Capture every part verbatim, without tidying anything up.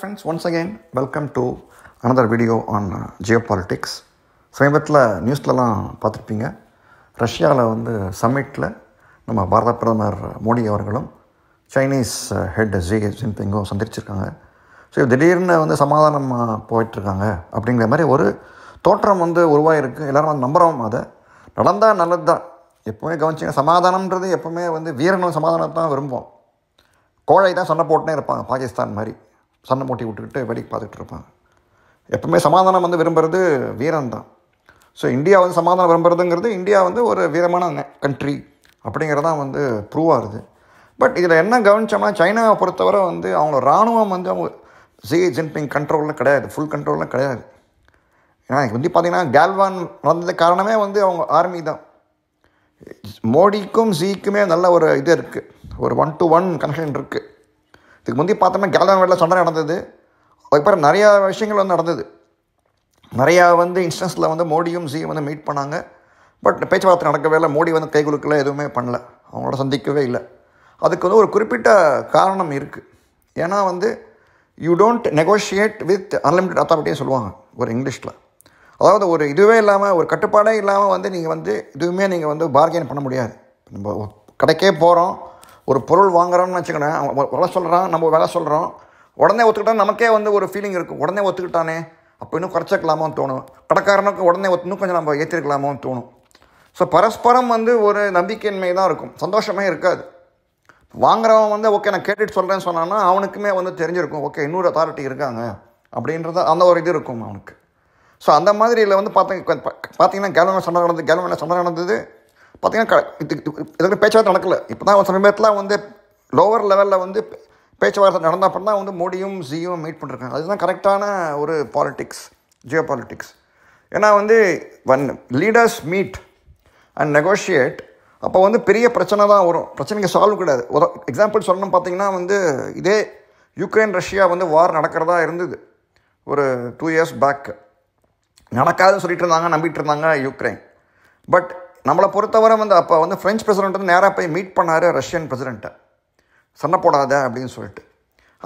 friends, once again welcome to another video on geopolitics. சமீபத்தில் நியூஸ்லலாம் பார்த்துருப்பீங்க, ரஷ்யாவில் வந்து சம்மிட்டில் நம்ம பாரத பிரதமர் மோடி அவர்களும் சைனீஸ் ஹெட் ஜி ஜின்பிங்கும் சந்திச்சிருக்காங்க. ஸோ திடீர்னு வந்து சமாதானமாக போயிட்டுருக்காங்க அப்படிங்கிற மாதிரி ஒரு தோற்றம் வந்து உருவாகிருக்கு. எல்லோரும் வந்து நம்புகிறோம், அதை நடந்தால் நல்லது தான். எப்போவுமே கவனிச்சிங்க, சமாதானம்ன்றது எப்போவுமே வந்து வீரர்களும் சமாதானத்தான் விரும்புவோம். கோழை தான் சண்டை போட்டுனே இருப்பாங்க, பாகிஸ்தான் மாதிரி சண்டை போட்டி விட்டுக்கிட்டு வேடிக்கை பார்த்துக்கிட்டு இருப்பாங்க. எப்போவுமே சமாதானம் வந்து விரும்புகிறது வீரன் தான். ஸோ இந்தியா வந்து சமாதானம் விரும்புகிறதுங்கிறது, இந்தியா வந்து ஒரு வீரமான கண்ட்ரி அப்படிங்கிறதான் வந்து ப்ரூவ் ஆகுது. பட் இதில் என்ன கவனித்தோம்னா, சைனாவை பொறுத்தவரை வந்து அவங்களோட இராணுவம் வந்து அவங்க ஜி ஜின்பிங் கண்ட்ரோலில் கிடையாது, ஃபுல் கண்ட்ரோலில் கிடையாது. ஏன்னா வந்து பார்த்திங்கன்னா கால்வான் நடந்தது காரணமே வந்து அவங்க ஆர்மி தான். மோடிக்கும் ஜிக்குமே நல்ல ஒரு இது இருக்குது, ஒரு ஒன் டு ஒன் கனெக்ஷன் இருக்குது. இதுக்கு முந்தி பார்த்தோம்னா கால்வான் வேலையில் சண்டை நடந்தது, அதுக்கப்புறம் நிறையா விஷயங்கள் வந்து நடந்தது. நிறையா வந்து இன்ஸ்டன்ஸில் வந்து மோடியும் ஜி வந்து மீட் பண்ணாங்க. பட் பேச்சுவார்த்தை நடக்கவே இல்லை, மோடி வந்து கைகுலுக்கல எதுவுமே பண்ணல, அவங்களோட சந்திக்கவே இல்லை. அதுக்கு வந்து ஒரு குறிப்பிட்ட காரணம் இருக்குது. ஏன்னா வந்து you don't negotiate with unlimited அத்தாரிட்டின்னு சொல்லுவாங்க ஒரு இங்கிலீஷில். அதாவது ஒரு இதுவே இல்லாமல், ஒரு கட்டுப்பாடே இல்லாமல் வந்து நீங்கள் வந்து இதுவுமே நீங்கள் வந்து பார்கெயின் பண்ண முடியாது. நம்ம கடைக்கே போகிறோம், ஒரு பொருள் வாங்குகிறோம்னு வச்சுக்கோங்க, அவங்க விலை சொல்கிறான், நம்ம விலை சொல்கிறோம். உடனே ஒத்துக்கிட்டால் நமக்கே வந்து ஒரு ஃபீலிங் இருக்கும், உடனே ஒத்துக்கிட்டானே அப்போ இன்னும் குறைச்சிக்கலாமோன்னு தோணும். கடைக்காரனுக்கு உடனே இன்னும் கொஞ்சம் நம்ம ஏற்றிருக்கலாமோன்னு தோணும். ஸோ பரஸ்பரம் வந்து ஒரு நம்பிக்கையின்மை தான் இருக்கும், சந்தோஷமே இருக்காது. வாங்குறவன் வந்து ஓகே நான் கேட்டுட்டு சொல்கிறேன்னு சொன்னான்னா அவனுக்குமே வந்து தெரிஞ்சிருக்கும், ஓகே இன்னொரு அத்தாரிட்டி இருக்காங்க அப்படின்றத அந்த ஒரு இது இருக்கும் அவனுக்கு. ஸோ அந்த மாதிரி இதில் வந்து பார்த்தீங்க பார்த்தீங்கன்னா கேலவன் சண்டை நடந்தது, கேலவனில் சண்டை நடந்தது பார்த்தீங்கன்னா இதுக்கு பேச்சுவார்த்தை நடக்கலை. இப்போ தான் சமீபத்தில் வந்து லோவர் லெவலில் வந்து பேச்சுவார்த்தை நடந்த அப்புறம் தான் வந்து மோடியும் ஜியும் மீட் பண்ணிருக்காங்க. அதுதான் கரெக்டான ஒரு பாலிட்டிக்ஸ், ஜியோ பாலிட்டிக்ஸ். ஏன்னா வந்து one leaders meet and negotiate, அப்போ வந்து பெரிய பிரச்சனை தான் வரும், பிரச்சனைக்கு சால்வ் கிடையாது. ஒரு எக்ஸாம்பிள் சொல்லணும்னு பார்த்தீங்கன்னா வந்து இதே யுக்ரைன் ரஷ்யா வந்து வார் நடக்கிறதா இருந்தது ஒரு டூ இயர்ஸ் பேக். நடக்காதுன்னு சொல்லிட்டு இருந்தாங்க, நம்பிட்டு இருந்தாங்க யுக்ரைன். பட் நம்மளை பொறுத்தவரை வந்து அப்போ வந்து ஃப்ரெஞ்ச் பிரசிடென்ட் வந்து நேராக போய் மீட் பண்ணார் ரஷ்யன் பிரசிடென்ட்டை, சண்டை போடாத அப்படின்னு சொல்லிட்டு.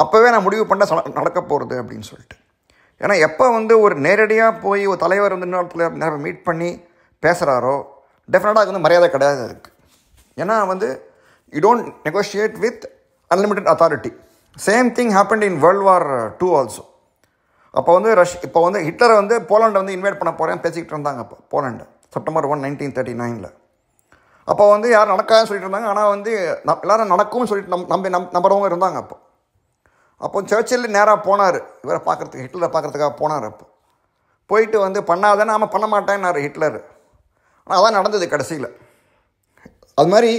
அப்போவே நான் முடிவு பண்ண நடக்க போகிறது அப்படின்னு சொல்லிட்டு. ஏன்னா எப்போ வந்து ஒரு நேரடியாக போய் ஒரு தலைவர் வந்து இன்னொருத்தில் நேராக மீட் பண்ணி பேசுகிறாரோ டெஃபினட்டாக அதுக்கு வந்து மரியாதை கிடையாது அதுக்கு. ஏன்னா வந்து you don't negotiate with unlimited authority. Same thing happened in world war two also. அப்போ வந்து ரஷ் இப்போ வந்து ஹிட்லரை வந்து போலண்டை வந்து இன்வைட் பண்ண போகிறேன்னு பேசிக்கிட்டு இருந்தாங்க. அப்போ போலண்டை செப்டம்பர் ஒன் நைன்டீன் தேர்ட்டி நைனில் அப்போ வந்து யாரும் நடக்காதுன்னு சொல்லிட்டு இருந்தாங்க. ஆனால் வந்து எல்லோரும் நடக்கும்னு சொல்லிட்டு நம் நம்பி நம் நம்புறவங்க இருந்தாங்க. அப்போ அப்போ சர்ச்சில் நேராக போனார், இவரை பார்க்குறதுக்கு, ஹிட்லரை பார்க்குறதுக்காக போனார். அப்போ போயிட்டு வந்து பண்ணாத நாம் பண்ண மாட்டேன்னாரு ஹிட்லர். ஆனால் அதான் நடந்தது கடைசியில். அது மாதிரி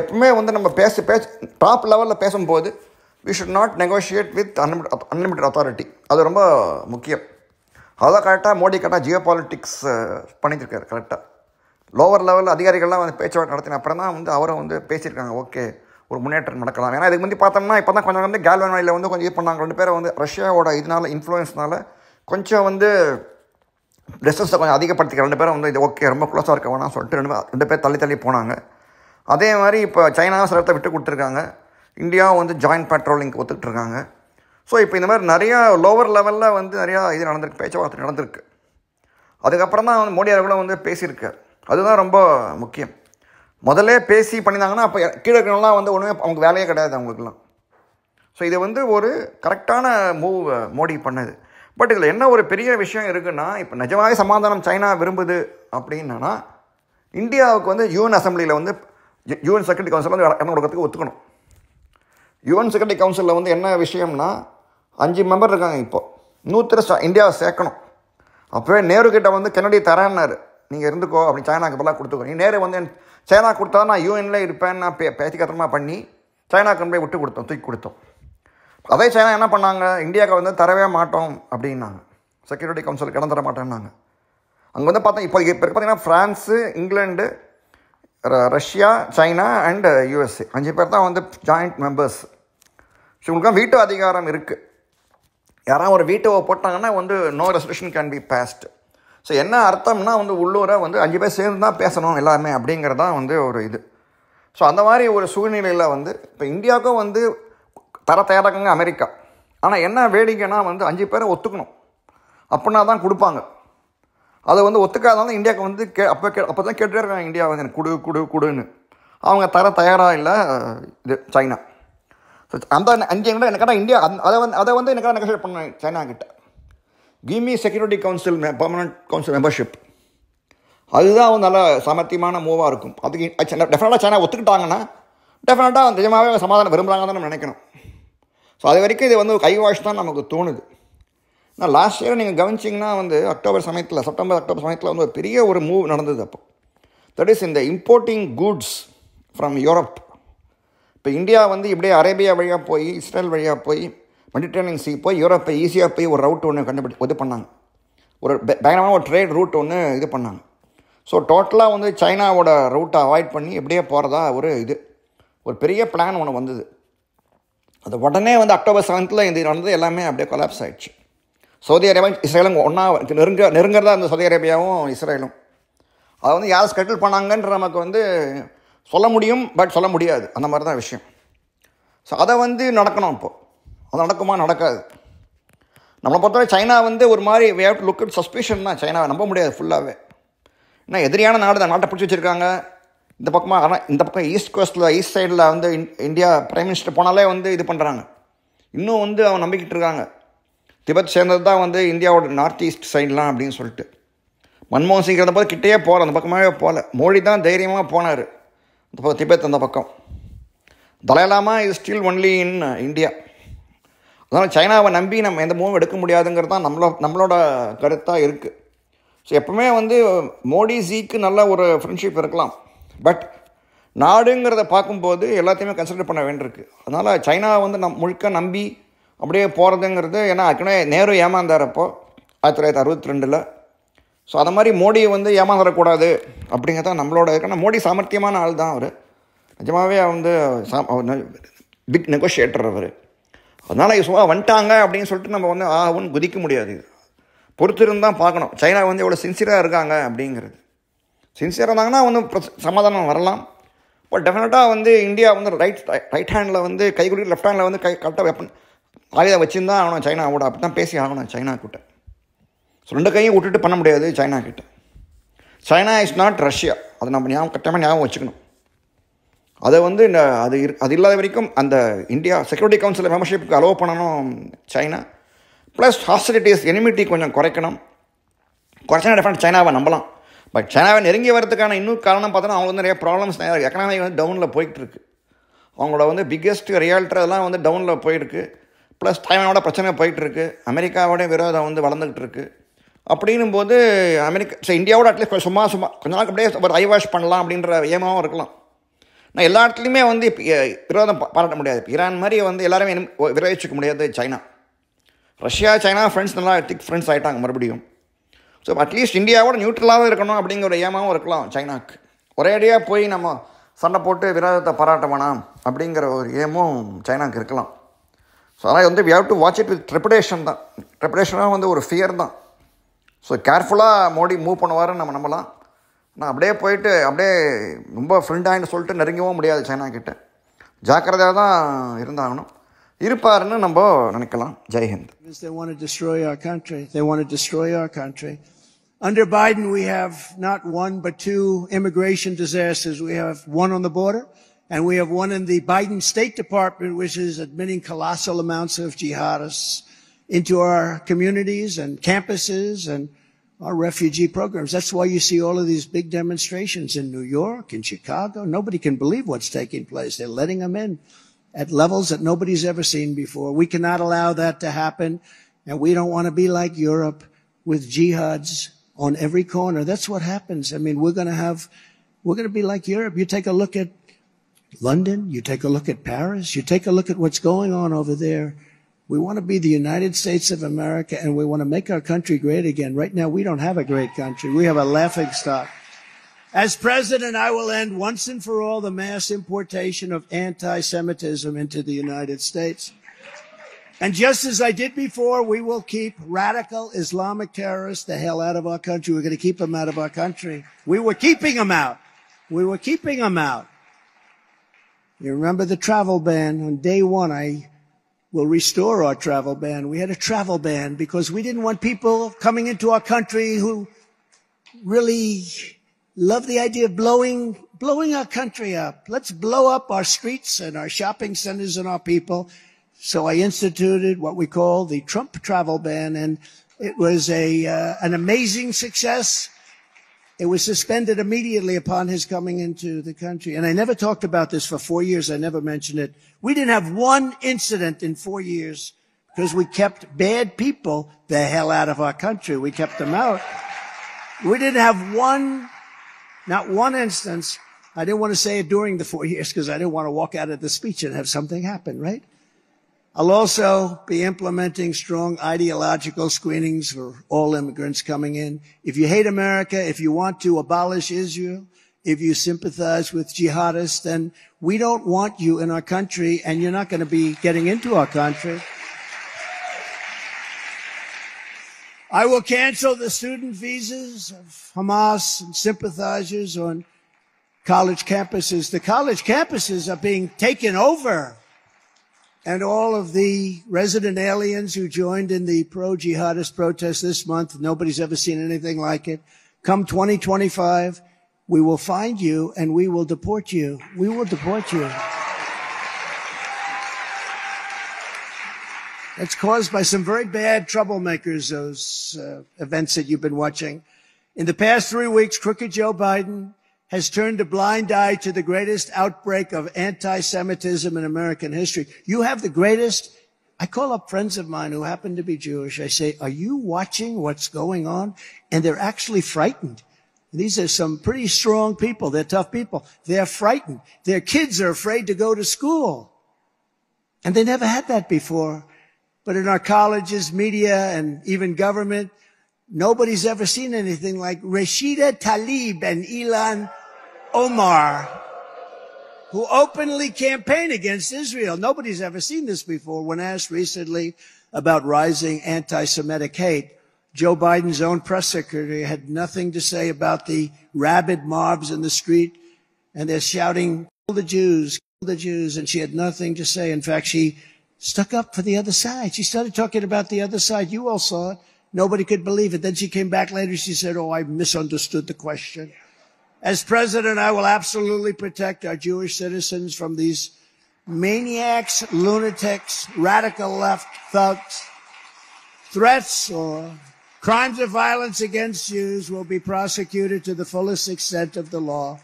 எப்பவுமே வந்து நம்ம பேச பேச டாப் லெவலில் பேசும்போது we should not negotiate with unlimit unlimited authority. அது ரொம்ப முக்கியம். அதான் கரெக்டாக மோடி கரெக்டாக ஜியோ பாலிட்டிக்ஸ் பண்ணிட்டுருக்காரு. கரெக்டாக லோவர் லெவலில் அதிகாரிகள்லாம் வந்து பேச்சுவார்த்தை நடத்தின அப்புறம் தான் வந்து அவரை வந்து பேசியிருக்காங்க, ஓகே ஒரு முன்னேற்றம் நடக்கலாம். ஏன்னா இதுக்கு முந்தி பார்த்தோம்னா இப்போ தான் கொஞ்சம் வந்து கால்வான் வாயில் வந்து கொஞ்சம் இது பண்ணாங்க. ரெண்டு பேரை வந்து ரஷ்யாவோட இதனால் இன்ஃப்ளூயன்ஸ்னால் கொஞ்சம் வந்து டிஸ்டன்ஸை கொஞ்சம் அதிகப்படுத்திக்கிற ரெண்டு பேரும் வந்து இது ஓகே ரொம்ப க்ளோஸாக இருக்க வேணாம் சொல்லிட்டு ரெண்டு ரெண்டு பேர் தள்ளி தள்ளி போனாங்க. அதே மாதிரி இப்போ சைனாவும் சில இடத்த விட்டு கொடுத்துருக்காங்க, இந்தியாவும் வந்து ஜாயிண்ட் பேட்ரோலிங்க்கு ஒத்துக்கிட்டு இருக்காங்க. ஸோ இப்போ இந்த மாதிரி நிறையா லோவர் லெவலில் வந்து நிறையா இது நடந்திருக்கு, பேச்சுவார்த்தை நடந்திருக்கு. அதுக்கப்புறம் தான் வந்து மோடி அவர்களும் வந்து பேசியிருக்கார். அதுதான் ரொம்ப முக்கியம். முதலே பேசி பண்ணியிருந்தாங்கன்னா அப்போ கீழே இருக்கிறவங்களாம் வந்து ஒன்றுமே அவங்க வேலையே கிடையாது அவங்களுக்குலாம். ஸோ இது வந்து ஒரு கரெக்டான மூவ் மோடி பண்ணது. பட் இதில் என்ன ஒரு பெரிய விஷயம் இருக்குன்னா, இப்போ நிஜமாவே சமாதானம் சைனா விரும்புது அப்படின்னா இந்தியாவுக்கு வந்து யூஎன் அசம்பிளியில் வந்து யூஎன் செக்யூரிட்டி கவுன்சில் வந்து இடம் கொடுக்கறதுக்கு ஒத்துக்கணும். யூஎன் செக்யூரிட்டி கவுன்சிலில் வந்து என்ன விஷயம்னா, அஞ்சு மெம்பர் இருக்காங்க, இப்போ நூற்று இந்தியாவை சேர்க்கணும். அப்போவே நேருக்கிட்ட வந்து கென்னடி தரேன்னாரு, நீங்கள் இருந்துக்கோ அப்படின்னு, சைனாவுக்கு பதிலாக கொடுத்துக்கோ. நீ நேரு வந்து என் சைனா கொடுத்தா நான் யூஎன்ல இருப்பேன்னு நான் பே பேச்சுக்கத்தனமாக பண்ணி சைனாவுக்கு போய் விட்டு கொடுத்தோம், தூக்கி கொடுத்தோம். அதே சைனா என்ன பண்ணாங்க, இந்தியாவுக்கு வந்து தரவே மாட்டோம் அப்படின்னாங்க, செக்யூரிட்டி கவுன்சில் இடம் தர மாட்டேன்னாங்க. அங்கே வந்து பார்த்தோம் இப்போ இப்போ பார்த்தீங்கன்னா France, England, Russia, China and USA அஞ்சு பேர் தான் வந்து ஜாயிண்ட் மெம்பர்ஸ். ஸோ இவங்களுக்குலாம் வீட்டோ அதிகாரம் இருக்குது. யாராவது ஒரு வீட்டோவை போட்டாங்கன்னா வந்து no resolution can be passed. So என்ன அர்த்தம்னா வந்து உள்ளூரை வந்து அஞ்சு பேர் சேர்ந்து தான் பேசணும் எல்லாமே அப்படிங்கிறதான் வந்து ஒரு இது. ஸோ அந்த மாதிரி ஒரு சூழ்நிலையில் வந்து இப்போ இந்தியாவுக்கும் வந்து தர தயாராக இருக்காங்க அமெரிக்கா. ஆனால் என்ன வேடிக்கைன்னா வந்து அஞ்சு பேரை ஒத்துக்கணும், அப்படின்னா தான் கொடுப்பாங்க. அதை வந்து ஒத்துக்காதான் இந்தியாவுக்கு வந்து கே அப்போ கே அப்போ தான் கேட்டுகிட்டே இருக்காங்க இந்தியா வந்து எனக்கு கொடு கொடு கொடுன்னு. அவங்க தர தயாராக இல்லை இது சைனா. அந்த அஞ்சு என்ன எனக்கான இந்தியா அந் அதை வந்து அதை வந்து எனக்காக நெகோஷியேட் பண்ணேன் சைனா கிட்ட. கிமி security council permanent council membership, அதுதான் வந்து நல்ல சாமர்த்தியமான மூவாக இருக்கும். அதுக்கு டெஃபினட்டாக சைனா ஒத்துக்கிட்டாங்கன்னா டெஃபினட்டாக நிஜமாகவே சமாதானம் விரும்புகிறாங்கன்னு நம்ம நினைக்கணும். ஸோ அது வரைக்கும் இது வந்து கை வாஷ் தான் நமக்கு தோணுது. நான் லாஸ்ட் இயர் நீங்கள் கவனிச்சிங்கன்னா வந்து அக்டோபர் சமயத்தில் செப்டம்பர் அக்டோபர் சமயத்தில் வந்து ஒரு பெரிய ஒரு மூவ் நடந்தது. அப்போ தட் இஸ் இந்த இம்போர்ட்டிங் கூட்ஸ் ஃப்ரம் யூரோப். இப்போ இந்தியா வந்து இப்படியே அரேபியா வழியாக போய் இஸ்ரேல் வழியாக போய் மெடிட்டரேனியன் சீ போய் யூரோப்பை ஈஸியாக போய் ஒரு ரவுட் ஒன்று கண்டுபிடி இது பண்ணாங்க, ஒரு பயங்கரமான ஒரு ட்ரேட் ரூட் ஒன்று இது பண்ணாங்க. ஸோ டோட்டலாக வந்து சைனாவோட ரூட்டை அவாய்ட் பண்ணி எப்படியே போகிறதா ஒரு இது ஒரு பெரிய பிளான் ஒன்று வந்தது. அது உடனே வந்து அக்டோபர் செவன்த்தில் இது நடந்தது, எல்லாமே அப்படியே கொலாப்ஸ் ஆகிடுச்சு. சவுதி அரேபியா இஸ்ரேலும் ஒன்றா நெருங்க நெருங்கிறதா இருந்தது சவுதி அரேபியாவும் இஸ்ரேலும். அதை வந்து யார் ஸ்கெட்டில் பண்ணாங்கன்ற நமக்கு வந்து சொல்ல முடியும், பட் சொல்ல முடியாது, அந்த மாதிரி தான் விஷயம். ஸோ அதை வந்து நடக்கணும். இப்போது அது நடக்குமா நடக்காது நம்மளை பொறுத்தவரை. சைனா வந்து ஒரு மாதிரி we have to look at suspicion தான். சைனாவை நம்ப முடியாது ஃபுல்லாகவே. ஏன்னா எதிரியான நாடு தான், நாட்டை பிடிச்சி வச்சுருக்காங்க இந்த பக்கமாக. ஆனால் இந்த பக்கம் ஈஸ்ட் கோஸ்ட்டில் ஈஸ்ட் சைடில் வந்து இந்தியா பிரைம் மினிஸ்டர் போனாலே வந்து இது பண்ணுறாங்க. இன்னும் வந்து அவங்க நம்பிக்கிட்டு இருக்காங்க திபெத் சேர்ந்தது தான் வந்து இந்தியாவோட நார்த் ஈஸ்ட் சைட்லாம் அப்படின்னு சொல்லிட்டு. மன்மோகன் சிங் இருந்த போது கிட்டேயே போகல, அந்த பக்கமாகவே போகல. மோடி தான் தைரியமாக போனார் இப்போ திபெத் அந்த பக்கம். தலாலாமா இது ஸ்டில் ஒன்லி இன் இந்தியா. அதனால் சைனாவை நம்பி நம்ம எந்த மூவும் எடுக்க முடியாதுங்கிறது தான் நம்மளோ நம்மளோட கருத்தாக இருக்குது. ஸோ எப்பவுமே வந்து மோடி ஜிக்கு நல்ல ஒரு ஃப்ரெண்ட்ஷிப் இருக்கலாம், பட் நாடுங்கிறத பார்க்கும்போது எல்லாத்தையுமே கன்சிடர் பண்ண வேண்டியிருக்கு. அதனால் சைனா வந்து நம் முழுக்க நம்பி அப்படியே போகிறதுங்கிறது, ஏன்னா ஏற்கனவே நேரு ஏமாந்தாரப்போ ஆயிரத்தி தொள்ளாயிரத்தி அறுபத்தி ரெண்டில். ஸோ அதை மாதிரி மோடியை வந்து ஏமாந்துடக்கூடாது அப்படிங்கிறத நம்மளோட. ஏன்னா மோடி சாமர்த்தியமான ஆள் தான் அவர், நிஜமாகவே வந்து சா பிக் நெகோஷியேட்டர் அவர். அதனால் சும்மா வந்துட்டாங்க அப்படின்னு சொல்லிட்டு நம்ம வந்து ஆகும்னு குதிக்க முடியாது. இது பொறுத்திருந்தான் பார்க்கணும் சைனா வந்து எவ்வளோ சின்சியராக இருக்காங்க அப்படிங்கிறது. சின்சியராக இருந்தாங்கன்னா வந்து சமாதானம் வரலாம். பட் டெஃபினட்டாக வந்து இந்தியா வந்து ரைட் ரைட் ஹேண்டில் வந்து கை குடிக்க லெஃப்ட் ஹேண்டில் வந்து கை கரெக்டாக வெப்பன் ஆயுதம் வச்சுருந்தான் ஆகணும் சைனாவோட. அப்படி தான் பேசி ஆகணும் சைனா கிட்ட. ஸோ ரெண்டு கையும் விட்டுட்டு பண்ண முடியாது சைனா கிட்ட. சைனா இஸ் நாட் ரஷ்யா, அது நம்ம ஞாபகம் கட்டமாக ஞாபகம் வச்சுக்கணும். அதை வந்து இந்த அது இரு அது இல்லாத வரைக்கும் அந்த இந்தியா செக்யூரிட்டி கவுன்சில் மெம்பர்ஷிப்புக்கு அலோவ் பண்ணணும் சைனா. ப்ளஸ் ஹாஸ்டிலிட்டிஸ் எனிமிட்டி கொஞ்சம் குறைக்கணும். குறைச்சா டெஃபரெண்ட் சைனாவை நம்பலாம். பட் சைனாவை நெருங்கி வரதுக்கான இன்னும் காரணம் பார்த்தோன்னா அவங்க வந்து நிறைய ப்ராப்ளம்ஸ், நிறைய எக்கனாமிக் வந்து டவுனில் போயிட்டுருக்கு. அவங்களோட வந்து பிக்கெஸ்ட் ரியால்டர் அதெல்லாம் வந்து டவுனில் போயிட்டுருக்கு. ப்ளஸ் டைவானோட பிரச்சனை போயிட்டுருக்கு. அமெரிக்காவோட விரோதம் வந்து வளர்ந்துக்கிட்டு இருக்குது. அப்படின்னும் போது அமெரிக்கா ஸோ இந்தியாவோட அட்லீஸ்ட் சும்மா சும்மா கொஞ்ச நாள் அப்படியே ஒரு ஐ வாஷ் பண்ணலாம் அப்படின்ற ஏமாவும் இருக்கலாம். நான் எல்லா இடத்துலையுமே வந்து இப்போ விரோதம் பாராட்ட முடியாது. ஈரான் மாதிரி வந்து எல்லாருமே விரோதிச்சிக்க முடியாது சைனா. ரஷ்யா சைனா ஃப்ரெண்ட்ஸ் நல்லா திக் ஃப்ரெண்ட்ஸ் ஆகிட்டாங்க மறுபடியும். ஸோ அட்லீஸ்ட் இந்தியாவோட நியூட்ரலாகவும் இருக்கணும் அப்படிங்கிற ஏமாவும் இருக்கலாம் சைனாவுக்கு. ஒரேடியாக போய் நம்ம சண்டை போட்டு விரோதத்தை பாராட்ட வேணாம் அப்படிங்கிற ஒரு ஏமும் சைனாவுக்கு இருக்கலாம். ஸோ அதனால் வந்து we have to watch it with trepidation தான். ட்ரெபடேஷனாக வந்து ஒரு ஃபியர் தான். ஸோ கேர்ஃபுல்லாக மோடி மூவ் பண்ணுவாருன்னு நம்ம நம்பலாம். நான் அப்படியே போயிட்டு அப்படியே ரொம்ப ஃப்ரெண்டாகின்னு சொல்லிட்டு நெருங்கவும் முடியாது சைனாக்கிட்ட. ஜாக்கிரதையாக தான் இருந்தாகணும், இருப்பாருன்னு நம்ம நினைக்கலாம். ஜெய்ஹிந்த். They want to destroy our country. They want to destroy our country. Under Biden, we have not one but two immigration disasters. We have one on the border. And we have one in the Biden State Department, which is admitting colossal amounts of jihadists into our communities and campuses and our refugee programs. That's why you see all of these big demonstrations in New York, in Chicago. Nobody can believe what's taking place. They're letting them in at levels that nobody's ever seen before. We cannot allow that to happen. And we don't want to be like Europe with jihads on every corner. That's what happens. I mean, we're going to have, we're going to be like Europe. You take a look at London, you take a look at Paris, you take a look at what's going on over there. We want to be the United States of America, and we want to make our country great again. Right now, we don't have a great country. We have a laughingstock. As president, I will end once and for all the mass importation of anti-Semitism into the United States. And just as I did before, we will keep radical Islamic terrorists the hell out of our country. We're going to keep them out of our country. We were keeping them out. We were keeping them out. You remember the travel ban on day one. I will restore our travel ban. We had a travel ban because we didn't want people coming into our country who really love the idea of blowing, blowing our country up. Let's blow up our streets and our shopping centers and our people. So I instituted what we call the Trump travel ban, and it was a, uh, an amazing success. It was suspended immediately upon his coming into the country. And I never talked about this for four years. I never mentioned it. We didn't have one incident in four years because we kept bad people the hell out of our country. We kept them out. We didn't have one, not one instance. I didn't want to say it during the four years because I didn't want to walk out of the speech and have something happen, right? I'll also be implementing strong ideological screenings for all immigrants coming in. If you hate America, if you want to abolish Israel, if you sympathize with jihadists, then we don't want you in our country, and you're not going to be getting into our country. I will cancel the student visas of Hamas and sympathizers on college campuses. The college campuses are being taken over. And all of the resident aliens who joined in the pro-jihadist protest this month, nobody's ever seen anything like it. Come twenty twenty-five, we will find you and we will deport you. We will deport you. It's caused by some very bad troublemakers, those uh, events that you've been watching. In the past three weeks, crooked Joe Biden has turned a blind eye to the greatest outbreak of anti-Semitism in American history. You have the greatest. I call up friends of mine who happen to be Jewish. I say, are you watching what's going on? And they're actually frightened. These are some pretty strong people. They're tough people. They're frightened. Their kids are afraid to go to school. And they never had that before. But in our colleges, media, and even government, nobody's ever seen anything like Rashida Tlaib and Ilhan Omar, who openly campaign against Israel. Nobody's ever seen this before. When asked recently about rising anti-Semitic hate, Joe Biden's own press secretary had nothing to say about the rabid mobs in the street, and they're shouting, kill the Jews, kill the Jews, and she had nothing to say. In fact, she stuck up for the other side. She started talking about the other side. You all saw it. Nobody could believe it. Then she came back later. She said, oh, I misunderstood the question. As president, I will absolutely protect our Jewish citizens from these maniacs, lunatics, radical left thugs. Threats or crimes of violence against Jews will be prosecuted to the fullest extent of the law.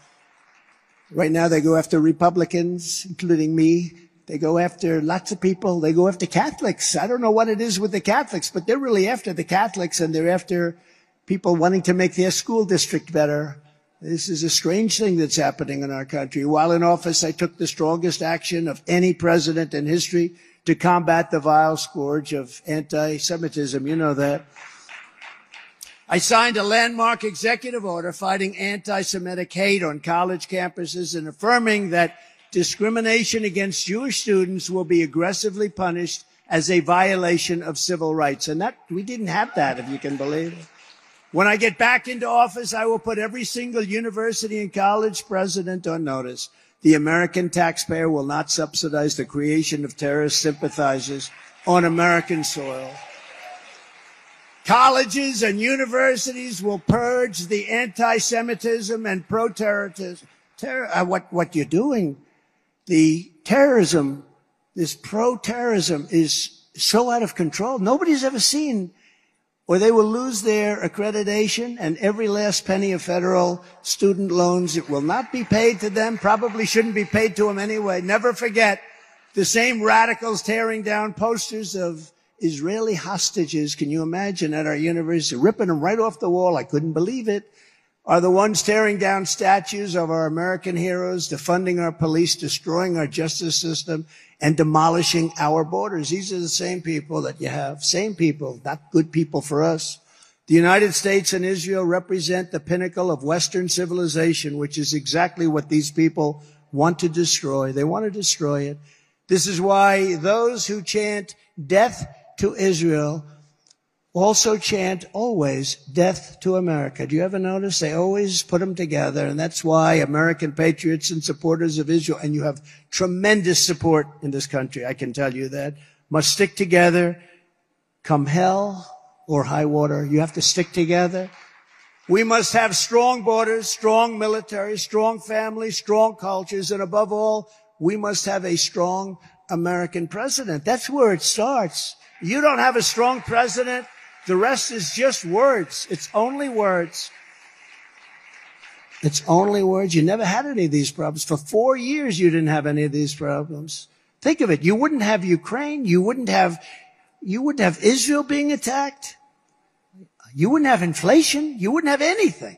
Right now, they go after Republicans, including me. They go after lots of people. They go after Catholics. I don't know what it is with the Catholics, but they're really after the Catholics, and they're after people wanting to make their school district better. This is a strange thing that's happening in our country. While in office, I took the strongest action of any president in history to combat the vile scourge of anti-Semitism. You know that. I signed a landmark executive order fighting anti-Semitic hate on college campuses and affirming that discrimination against Jewish students will be aggressively punished as a violation of civil rights. And that, we didn't have that, if you can believe it. When I get back into office, I will put every single university and college president on notice. The American taxpayer will not subsidize the creation of terrorist sympathizers on American soil. Colleges and universities will purge the anti-Semitism and pro-terrorism. Terror, uh, what, what you're doing. The terrorism, this pro-terrorism is so out of control. Nobody's ever seen, or they will lose their accreditation and every last penny of federal student loans. It will not be paid to them, probably shouldn't be paid to them anyway. Never forget the same radicals tearing down posters of Israeli hostages. Can you imagine at our university, ripping them right off the wall? I couldn't believe it. Are the ones tearing down statues of our American heroes, defunding our police, destroying our justice system, and demolishing our borders. These are the same people that you have. Same people, not good people for us. The United States and Israel represent the pinnacle of Western civilization, which is exactly what these people want to destroy. They want to destroy it. This is why those who chant death to Israel also chant always death to America. Do you ever notice? They always put them together, and that's why American patriots and supporters of Israel, and you have tremendous support in this country, I can tell you that, must stick together. Come hell or high water, you have to stick together. We must have strong borders, strong military, strong families, strong cultures, and above all, we must have a strong American president. That's where it starts. You don't have a strong president, the rest is just words. It's only words. It's only words. You never had any of these problems. For four years, you didn't have any of these problems. Think of it. You wouldn't have Ukraine. You wouldn't have, you wouldn't have Israel being attacked. You wouldn't have inflation. You wouldn't have anything.